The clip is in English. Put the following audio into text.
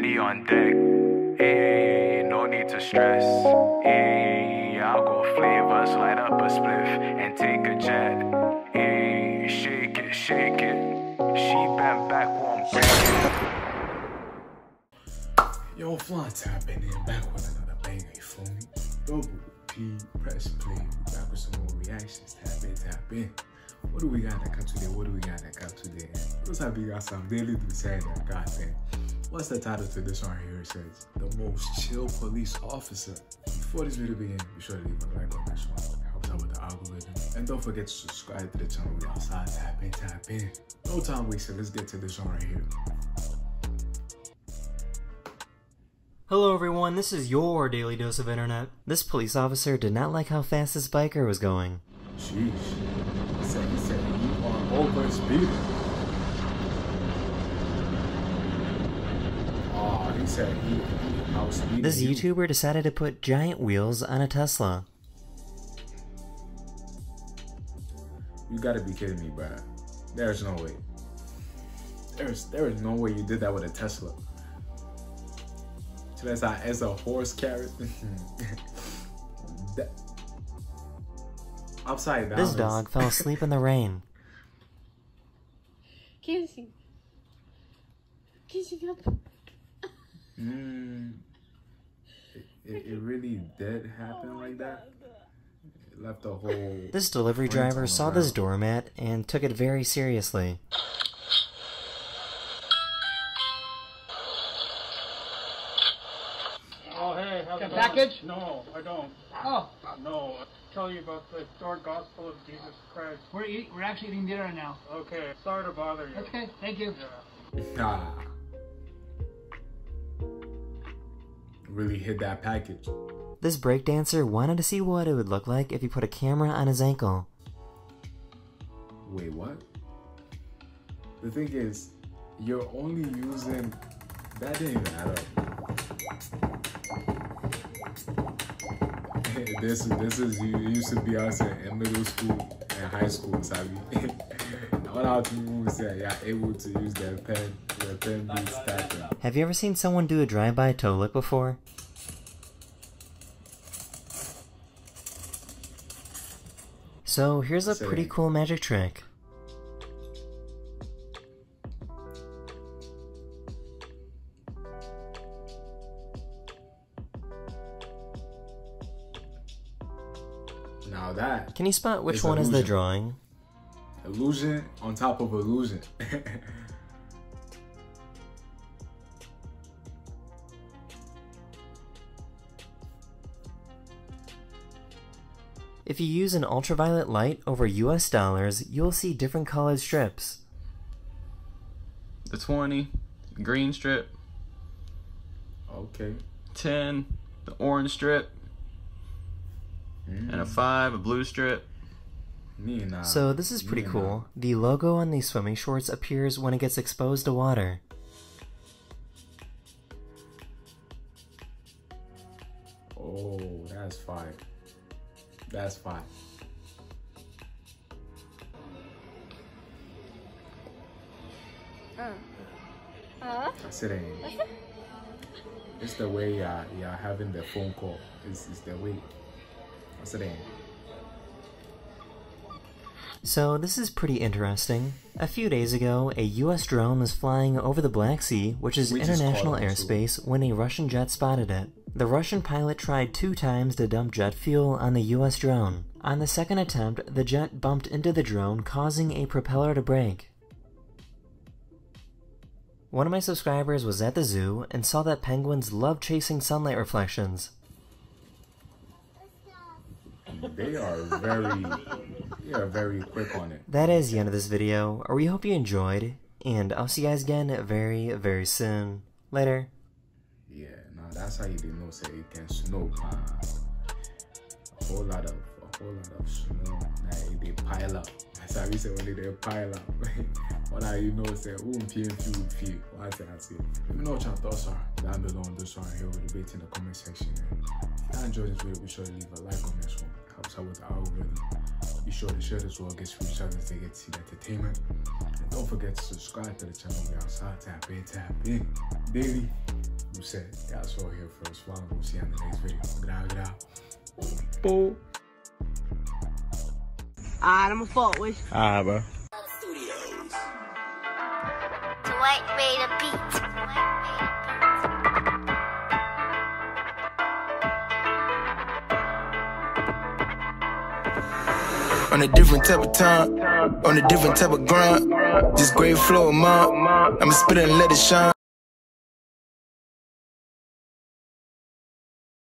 Henny on deck. Hey, no need to stress. Hey, I'll go flavors, light up a spliff and take a jet. Hey, shake it, shake it. She bent back, won't break it. Yo, Flan tapping in back with another banger, you feel me? Double P, press play. We back with some more reactions. Tap in, tap in. What do we got that come today? What do we got that come today? Looks like we got some Daily Dose of Internet. God damn. What's the title to this one here? It says, The Most Chill Police Officer. Before this video begins, be sure to leave a like on this one. It helps out with the algorithm. And don't forget to subscribe to the channel. We outside, tap in, tap in. No time wasted, let's get to this one right here. Hello everyone, this is your Daily Dose of Internet. This police officer did not like how fast this biker was going. Jeez. He said you are over speed. Oh, he said he outspeeded. This YouTuber decided to put giant wheels on a Tesla. You gotta be kidding me, bruh. There's no way. There is no way you did that with a Tesla. Unless I as a horse carriage. Upside down. This dog fell asleep in the rain. Kissing up. It really did happen like that. It left a whole. This delivery driver saw this doormat and took it very seriously. Oh hey, how's it going? Package? No, I don't. Oh no. Tell you about the dark gospel of Jesus Christ. We're actually eating dinner now. Okay, sorry to bother you. Okay, thank you. Yeah. Ah. Really hit that package. This breakdancer wanted to see what it would look like if you put a camera on his ankle. Wait, what? The thing is, you're only using... That didn't even add up. This is you used to be us in middle school and high school, sabi. All our people say yeah, able to use their pen be starting. Have you ever seen someone do a drive-by toe lick before? So here's a pretty cool magic trick. Now that. Can you spot which one is the drawing? Illusion on top of illusion. If you use an ultraviolet light over US dollars, you'll see different colored strips. The 20, green strip. Okay. 10, the orange strip. And a 5, a blue strip. So this is pretty cool. The logo on these swimming shorts appears when it gets exposed to water. Oh, that's fire. That's fire. That's it. It's the way you're having the phone call. It's the way. So this is pretty interesting. A few days ago, a US drone was flying over the Black Sea, which is international airspace, when a Russian jet spotted it. The Russian pilot tried 2 times to dump jet fuel on the US drone. On the second attempt, the jet bumped into the drone, causing a propeller to break. One of my subscribers was at the zoo and saw that penguins love chasing sunlight reflections. They are very quick on it. That is the end of this video. We hope you enjoyed, and I'll see you guys again very, very soon. Later. Yeah, now that's how you didn't know, say it can snow. A whole lot of snow. Like, they pile up. That's how we say when they pile up. All that you know, say, ooh, few. Let me know what your thoughts are down below on this one here. We'll debate in the comment section. If you enjoyed this video, be sure to leave a like on this one. It helps out with the algorithm. Be sure to share this one. Gets free service. They get to see the entertainment. And don't forget to subscribe to the channel. We outside. Tap in. Daily who said it. Y'all saw it here first. Well, we'll see you in the next video. Get out. Boom. Alright, I'm a fault wish. Alright, bro. Dwight made a beat. On a different type of time, on a different type of grind. This great flow of mine, I'ma spit and let it shine.